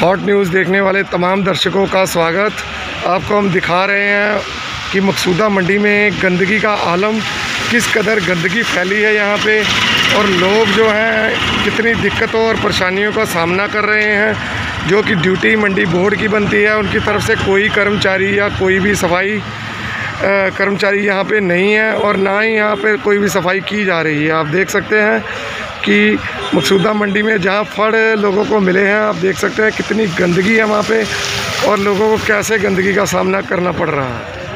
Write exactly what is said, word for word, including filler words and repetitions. Hot news देखने वाले तमाम दर्शकों का स्वागत। आपको हम दिखा रहे हैं कि मकसूदा मंडी में गंदगी का आलम, किस कदर गंदगी फैली है यहाँ पे और लोग जो हैं कितनी दिक्कतों और परेशानियों का सामना कर रहे हैं, जो कि ड्यूटी मंडी बोर्ड की बनती है। उनकी तरफ से कोई कर्मचारी या कोई भी सफाई कर्मचारी यहाँ पे नहीं है और ना ही यहाँ पे कोई भी सफाई की जा रही है। आप देख सकते हैं कि मकसूदा मंडी में जहाँ फड़ लोगों को मिले हैं, आप देख सकते हैं कितनी गंदगी है वहाँ पे और लोगों को कैसे गंदगी का सामना करना पड़ रहा है।